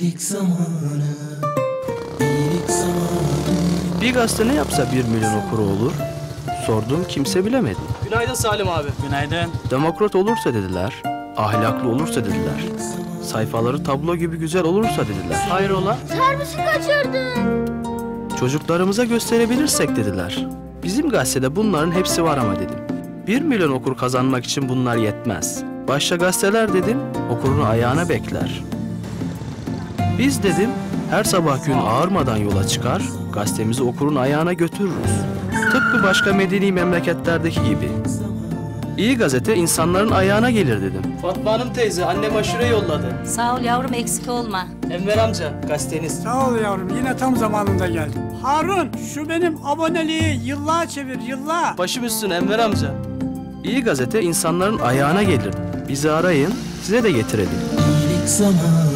İyilik zamanı, iyilik zamanı. Bir gazete ne yapsa 1 milyon okuru olur? Sordum, kimse bilemedi. Günaydın Salim abi. Günaydın. Demokrat olursa dediler, ahlaklı olursa dediler, sayfaları tablo gibi güzel olursa dediler. Hayrola? Servisi kaçırdın. Çocuklarımıza gösterebilirsek dediler. Bizim gazetede bunların hepsi var ama dedim. 1 milyon okur kazanmak için bunlar yetmez. Başka gazeteler dedim, okurunu ayağına bekler. Biz dedim, her sabah gün ağarmadan yola çıkar, gazetemizi okurun ayağına götürürüz. Tıpkı başka medeni memleketlerdeki gibi. İyi gazete insanların ayağına gelir dedim. Fatma Hanım teyze, annem aşure yolladı. Sağ ol yavrum, eksik olma. Enver amca, gazeteniz. Sağ ol yavrum, yine tam zamanında geldi. Harun, şu benim aboneliği yıllığa çevir, yıllığa. Başım üstüne Enver amca. İyi gazete insanların ayağına gelir. Bizi arayın, size de getirelim. İyilik zamanı.